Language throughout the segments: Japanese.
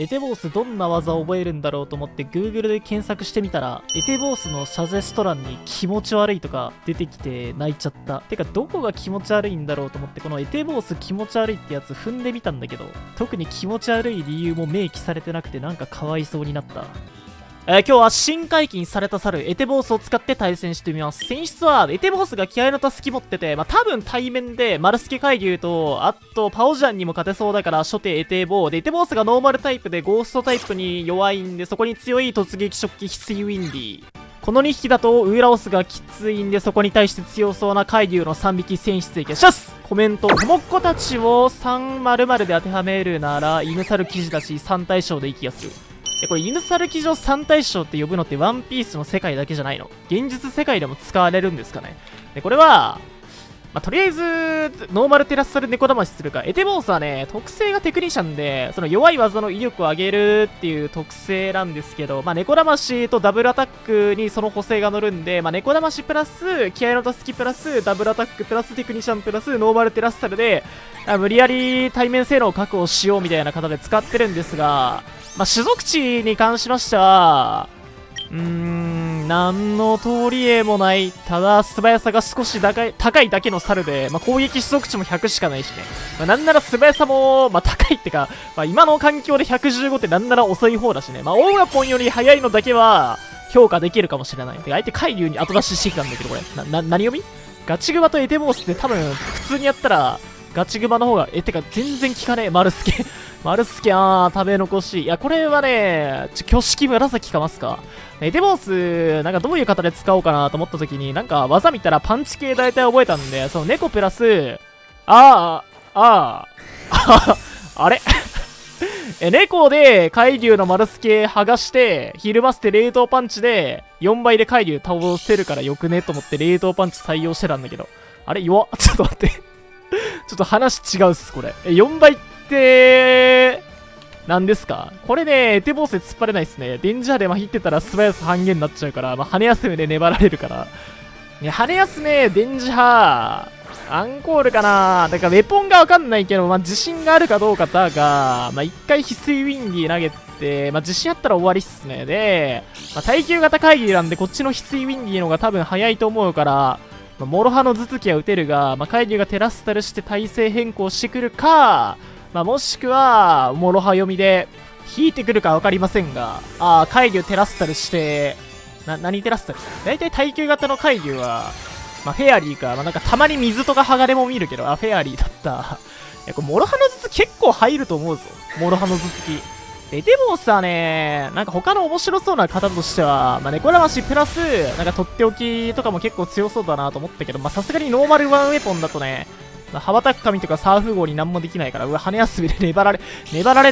エテボースどんな技を覚えるんだろうと思って Google で検索してみたら、エテボースのサジェスト欄に気持ち悪いとか出てきて泣いちゃった。てかどこが気持ち悪いんだろうと思って、このエテボース気持ち悪いってやつ踏んでみたんだけど、特に気持ち悪い理由も明記されてなくてなんかかわいそうになった。今日は新解禁された猿エテボースを使って対戦してみます。選出はエテボースが気合のたすき持ってて、多分対面でマルスケ海流とあとパオジャンにも勝てそうだから初手エテボーで、エテボースがノーマルタイプでゴーストタイプに弱いんで、そこに強い突撃食器ヒスイウィンディ、この2匹だとウーラオスがきついんで、そこに対して強そうな海流の3匹選出いけしゃす。コメント、トモッコたちを300で当てはめるなら犬猿記事だし3対称でいきやすい。これ犬猿騎乗3対称って呼ぶのってワンピースの世界だけじゃないの？現実世界でも使われるんですかね？でこれは、とりあえずノーマルテラスサル猫騙しするか。エテボースはね、特性がテクニシャンでその弱い技の威力を上げるっていう特性なんですけど、猫騙しとダブルアタックにその補正が乗るんで、猫騙しプラス気合のたすきプラスダブルアタックプラステクニシャンプラスノーマルテラスサルで無理やり対面性能を確保しようみたいな方で使ってるんですが、種族値に関しましては何の通り柄もない、ただ素早さが少し高いだけの猿で、攻撃種族値も100しかないしね、なんなら素早さも、高いってか、今の環境で115ってなんなら遅い方だしね、オーガポンより速いのだけは評価できるかもしれない。てか相手海流に後出ししてきたんだけど、これ何読み？ガチグマとエテボースって多分普通にやったらガチグマの方がてか全然効かねえ。マルスケ食べ残し。いや、これはね、挙式紫かますか。エテボース、なんかどういう方で使おうかなと思った時に、なんか技見たらパンチ系大体覚えたんで、その猫プラス、あれ猫で海竜の丸スケ剥がして、ひるませて冷凍パンチで、4倍で海竜倒せるからよくねと思って冷凍パンチ採用してたんだけど。あれ弱っ。ちょっと待って。ちょっと話違うっす、これ。4倍って、何ですかこれね、エテボースで突っ張れないですね。デンジャーでまひってたら素早さ半減になっちゃうから、羽休めで粘られるから。ね、羽休め、デンジャー、アンコールかな。だから、ウェポンがわかんないけど、自信があるかどうかだが、一回ヒスイウィンディ投げて、自信あったら終わりっすね。で、耐久型会議なんで、こっちのヒスイウィンディの方が多分早いと思うから、モロハの頭突きは打てるが、海流がテラスタルして体勢変更してくるか、もしくは、モロハ読みで、引いてくるか分かりませんが、海流テラスタルして、何テラスタル？大体耐久型の海流は、フェアリーか、なんかたまに水とか剥がれも見るけど、フェアリーだった。いや、これ、モロハの頭突き結構入ると思うぞ。モロハの頭突き。エテボースはね、なんか他の面白そうな方としては、猫だましプラス、なんかとっておきとかも結構強そうだなと思ったけど、さすがにノーマルワンウェポンだとね、羽ばたく神とかサーフ号に何もできないから、羽休みで粘られ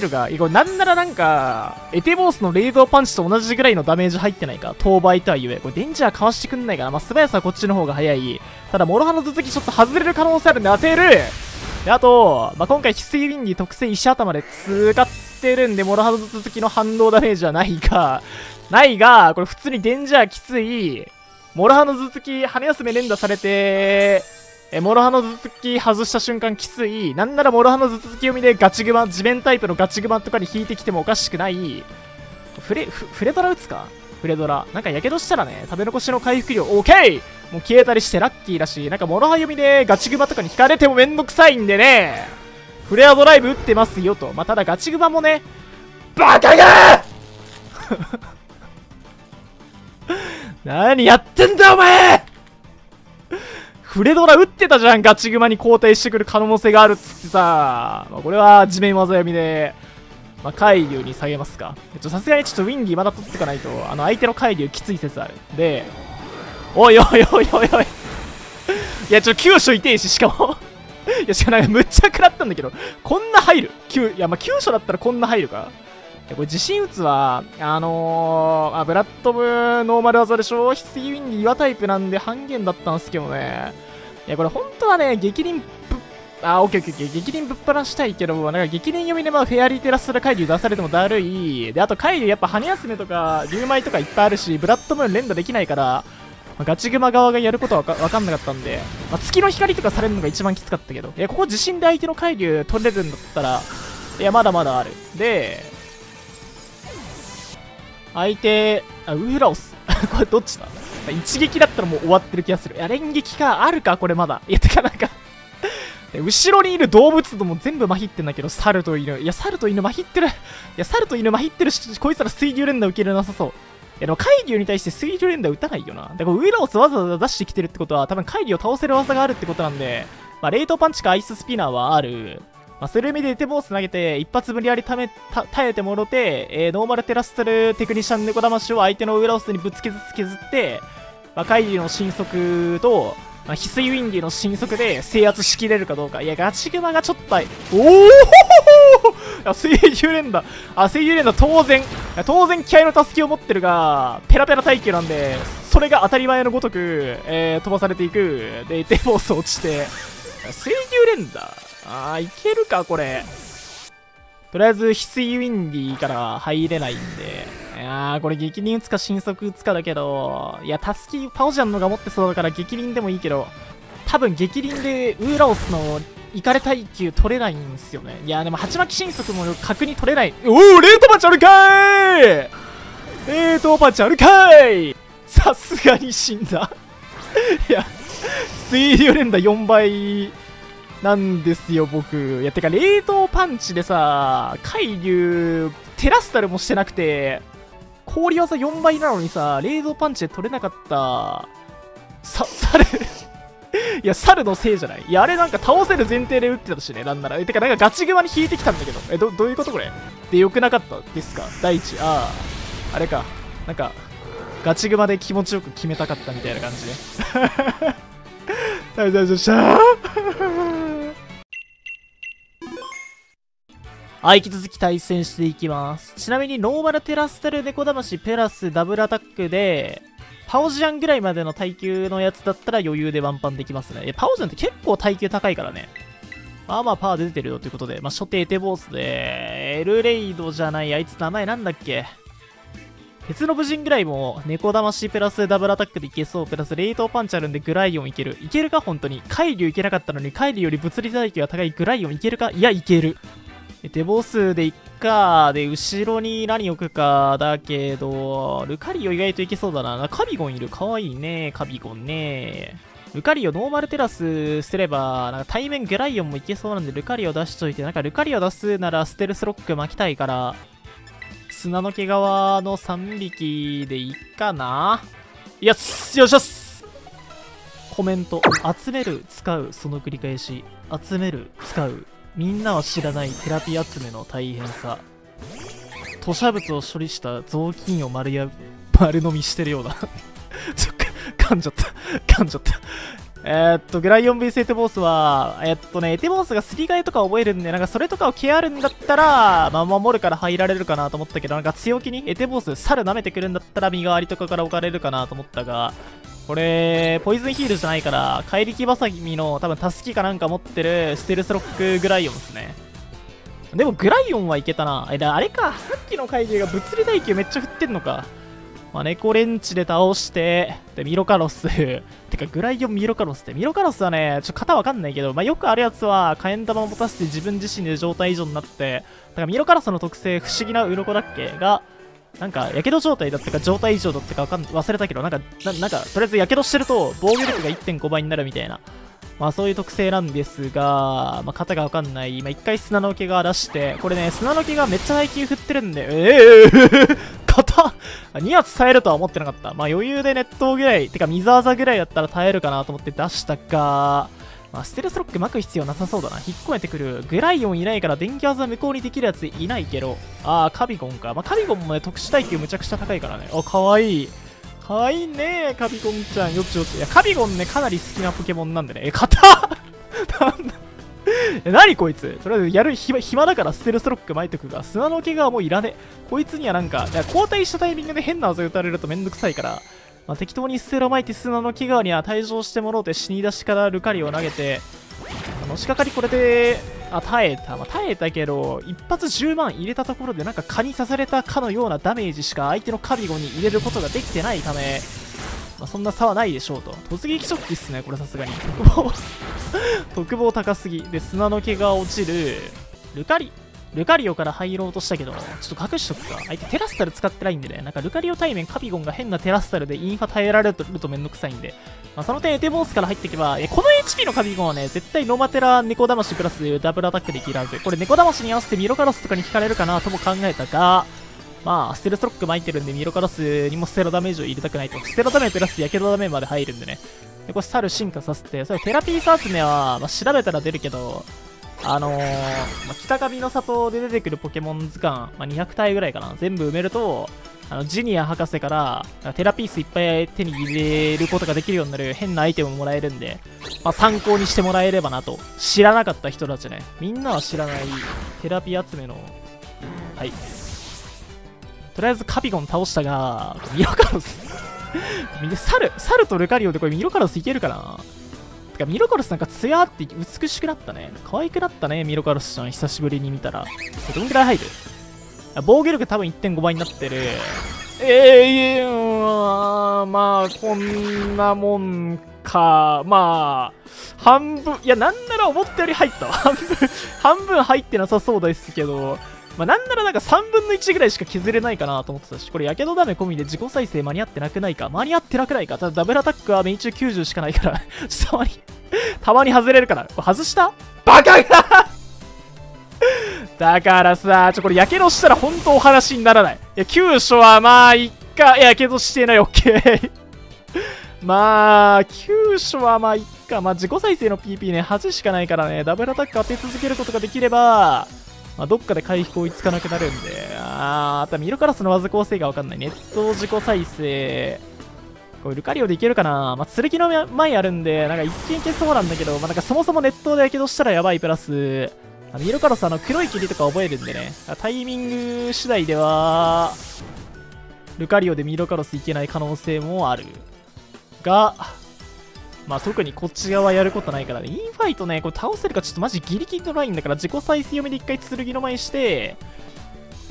るが、これなんならなんか、エテボースの冷凍パンチと同じぐらいのダメージ入ってないか、当倍とはいえ、これデンジャーかわしてくんないから、素早さはこっちの方が早い。ただ、モロハの頭突きちょっと外れる可能性あるんで当てる。であと、今回ヒスイウィンディ特性石頭で使ってるんで、モロハの頭突きの反動ダメージはないが、これ普通にデンジャーきつい。モロハの頭突き、羽休め連打されて、モロハの頭突き外した瞬間きつい。なんならモロハの頭突き読みでガチグマ、地面タイプのガチグマとかに引いてきてもおかしくない。フレドラ打つかフレドラ。なんかやけどしたらね、食べ残しの回復量、オーケーもう消えたりしてラッキーだし、なんかモロハ読みでガチグマとかに引かれてもめんどくさいんでね、フレアドライブ打ってますよと。ただガチグマもね、バカが何やってんだお前フレドラ打ってたじゃん。ガチグマに交代してくる可能性があるっつってさ、これは地面技読みで、海流に下げますか。さすがにちょっとウィンディまだ取ってかないと、相手の海流きつい説ある。で、おいおいおいおいおいいや、ちょっと急所痛えし、しかも。いや、しかもなんかむっちゃ食らったんだけど、こんな入る。いや、急所だったらこんな入るか。これ自信打つは、ブラッドブノーマル技でしょ。ヒスイウィンディ岩タイプなんで半減だったんですけどね。いや、これ本当はね、激鱗ぶっ、オッケーオッケーオッケー。激鱗ぶっ放したいけど、なんか激鱗読みでフェアリーテラスから海流出されてもだるい。で、あと海流やっぱ羽休めとか、竜舞とかいっぱいあるし、ブラッドブーン連打できないから、ガチグマ側がやることはわかんなかったんで、月の光とかされるのが一番きつかったけど、ここ自信で相手の海流取れるんだったら、いや、まだまだある。で、相手、あ、ウフラオス。これどっちだ？一撃だったらもう終わってる気がする。いや、連撃か。あるか、これまだ。いや、てかなんか。後ろにいる動物とも全部麻痺ってんだけど、猿と犬。いや、猿と犬麻痺ってる。いや、猿と犬麻痺ってるし、こいつら水牛連打受けれなさそう。いや、でも海竜に対して水流連打打たないよな。だからウィラオスわざわざ出してきてるってことは、多分海竜を倒せる技があるってことなんで、まあ、冷凍パンチかアイススピナーはある。まあ、スルメでデボース投げて、一発無理やり耐えてもろて、ノーマルテラストルテクニシャン猫魂を相手のウィラオスにぶつけずつ削って、まあ、海竜の神速と、まあ、翡翠ウィンディの神速で制圧しきれるかどうか。いや、ガチグマがちょっと、水牛連打。あ、水牛連打当然気合のタスキを持ってるが、ペラペラ耐久なんで、それが当たり前のごとく、飛ばされていく。で、デボース落ちて。水牛連打。あー、いけるか、これ。とりあえず、翡翠ウィンディから入れないんで。いやー、これ激輪打つか、神速打つかだけど、いや、タスキ、パオジャンのが持ってそうだから、激輪でもいいけど、多分激輪で、ウーラオスの、イカレ耐久取れないんですよね。いやでも鉢巻き神速も確に取れない。おお、冷凍パンチあるかい、冷凍パンチあるかい、さすがに死んだ。いや水流連打4倍なんですよ僕。いやてか冷凍パンチでさ、海流テラスタルもしてなくて氷技4倍なのにさ、冷凍パンチで取れなかった猿。いや、猿のせいじゃない。いや、あれなんか倒せる前提で打ってたしね、なんなら。てか、なんかガチグマに引いてきたんだけど。どういうことこれ。で、良くなかったですか第一。ああ。あれか。なんか、ガチグマで気持ちよく決めたかったみたいな感じね。大丈夫でした。はい、引き続き対戦していきます。ちなみに、ノーマルテラスタル猫魂プラスダブルアタックで、パオジャンぐらいまでの耐久のやつだったら余裕でワンパンできますね。パオジャンって結構耐久高いからね。まあまあパワー出てるよということで、まあ、初手エテボースで、エルレイドじゃない、あいつ名前なんだっけ。鉄の武人ぐらいも、猫魂プラスダブルアタックでいけそう、プラス冷凍パンチあるんでグライオンいける。いけるか本当に。海竜いけなかったのに、海竜より物理耐久が高いグライオンいけるか。いや、いける。デボスでいっか。で、後ろに何置くか。だけど、ルカリオ意外といけそうだな。カビゴンいる。かわいいね。カビゴンね。ルカリオノーマルテラスすれば、なんか対面グライオンもいけそうなんで、ルカリオ出しといて、なんかルカリオ出すならステルスロック巻きたいから、砂の毛皮の3匹でいっかな。よしよしよし。コメント。集める、使う、その繰り返し。集める、使う。みんなは知らないテラピー集めの大変さ。吐砂物を処理した雑巾を丸飲みしてるような。そっか、噛んじゃった。グライオン VS エテボースは、エテボースがすり替えとか覚えるんで、なんかそれとかをケアるんだったら、まあ、守るから入られるかなと思ったけど、なんか強気に、エテボース、猿舐めてくるんだったら身代わりとかから置かれるかなと思ったが、これ、ポイズンヒールじゃないから、怪力バサミの多分タスキかなんか持ってるステルスロックグライオンですね。でもグライオンはいけたな。あれか、さっきの怪獣が物理耐久めっちゃ振ってんのか。まあ、猫レンチで倒して、で、ミロカロス。てか、グライオンミロカロスって。ミロカロスはね、ちょっと型わかんないけど、まあ、よくあるやつは火炎玉を持たせて自分自身で状態異常になって、だからミロカロスの特性、不思議な鱗だっけが、なんか、やけど状態だったか、状態異常だったか忘れたけど、なんか、とりあえずやけどしてると、防御力が 1.5 倍になるみたいな。まあ、そういう特性なんですが、まあ、型がわかんない。今、一回砂の毛が出して、これね、砂の毛がめっちゃ耐久振ってるんで、型 !2 発耐えるとは思ってなかった。まあ、余裕で熱湯ぐらい、てか、水技ぐらいだったら耐えるかなと思って出したが、まあ、ステルスロック巻く必要なさそうだな。引っ込めてくる。グライオンいないから電気技無効にできるやついないけど。ああ、カビゴンか。まあ、カビゴンもね、特殊耐久むちゃくちゃ高いからね。あ、かわいい。かわいいね、カビゴンちゃん。よっちよっち。いや、カビゴンね、かなり好きなポケモンなんでね。硬なんだ。何こいつ。とりあえず、やる暇だからステルスロック巻いとくが、砂の毛がもういらね。こいつにはなんか、交代したタイミングで変な技打たれるとめんどくさいから。まあ、適当にステロ巻いて砂の毛皮には退場してもろうて死に出しからルカリを投げて、のしかかりこれで、あ、耐えた。まあ、耐えたけど、一発10万入れたところでなんか蚊に刺されたかのようなダメージしか相手のカビゴンに入れることができてないため、まあ、そんな差はないでしょうと。突撃ショックっすね、これさすがに。特防高すぎ。で、砂の毛が落ちる。ルカリ。ルカリオから入ろうとしたけど、ちょっと隠しとくか。相手テラスタル使ってないんでね、なんかルカリオ対面カピゴンが変なテラスタルでインファ耐えられるとめんどくさいんで、まあ、その点エテボースから入っていけば、この HP のカピゴンはね、絶対ノマテラ猫だましプラスダブルアタックできるはず。これ猫だましに合わせてミロカロスとかに効かれるかなとも考えたが、まあ、ステルスロック巻いてるんでミロカロスにもステロダメージを入れたくないと。ステロダメプラスヤケドダメまで入るんでね。で、これ猿進化させて、それテラピーサ集めは、まあ、調べたら出るけど、まあ、北上の里で出てくるポケモン図鑑、まあ、200体ぐらいかな。全部埋めると、ジュニア博士からテラピースいっぱい手に入れることができるようになる変なアイテムもらえるんで、まあ、参考にしてもらえればなと。知らなかった人たちね。みんなは知らないテラピー集めの、はい。とりあえずカピゴン倒したが、ミロカロス。猿とルカリオでこれミロカロスいけるかな。ミロカロスなんかツヤって美しくなったね。可愛くなったね、ミロカロスちゃん。久しぶりに見たら。どんくらい入る？防御力多分 1.5 倍になってる。まあ、こんなもんか。まあ、半分、いや、なんなら思ったより入ったわ。半分入ってなさそうですけど、まあ、なんならなんか3分の1ぐらいしか削れないかなと思ってたし、これ、やけどダメ込みで自己再生間に合ってなくないか。ただ、ダブルアタックは命中90しかないから、たまに外れるから。外したバカがだからさ、これ、やけどしたら本当お話にならない。いや、急所はまあ、いっか。いや、やけどしてない、オッケー。まあ、急所はまあ、いっか。まあ、自己再生の PP ね、8しかないからね、ダブルアタック当て続けることができれば、まあどっかで回復追いつかなくなるんで、あとミロカラスの技構成がわかんない。ネット自己再生。これルカリオでいけるかな。まあ、剣の前あるんで、なんか一見いけそうなんだけど、まあ、なんかそもそもネットでやけどしたらやばいプラス、ミロカラス黒い霧とか覚えるんでね、タイミング次第では、ルカリオでミロカラスいけない可能性もある。が、まあ特にこっち側やることないからね。インファイトね、これ倒せるかちょっとマジギリギリのラインだから、自己再生読みで一回剣の前して、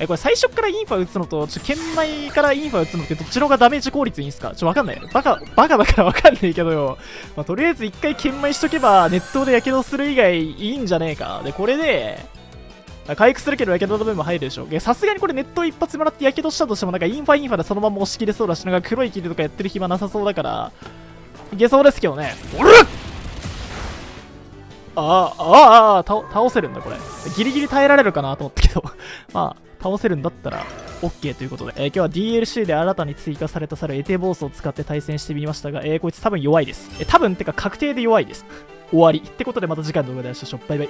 これ最初からインファ打つのと、剣内からインファ打つのってどっちの方がダメージ効率いいんすか？わかんない。バカだからわかんないけどよ。まあ、とりあえず一回剣内しとけば、熱湯でやけどする以外いいんじゃねえか。で、これで、回復するけどやけどの分も入るでしょ。さすがにこれネット一発もらってやけどしたとしても、なんかインファでそのまま押し切れそうだし、なんか黒い霧とかやってる暇なさそうだから、いけそうですけどね。おるっ！倒せるんだこれ。ギリギリ耐えられるかなと思ったけど。まあ、倒せるんだったら OK ということで。今日は DLC で新たに追加された猿エテボースを使って対戦してみましたが、こいつ多分弱いです。多分ってか確定で弱いです。終わり。ってことでまた次回の動画でお会いしましょう。バイバイ。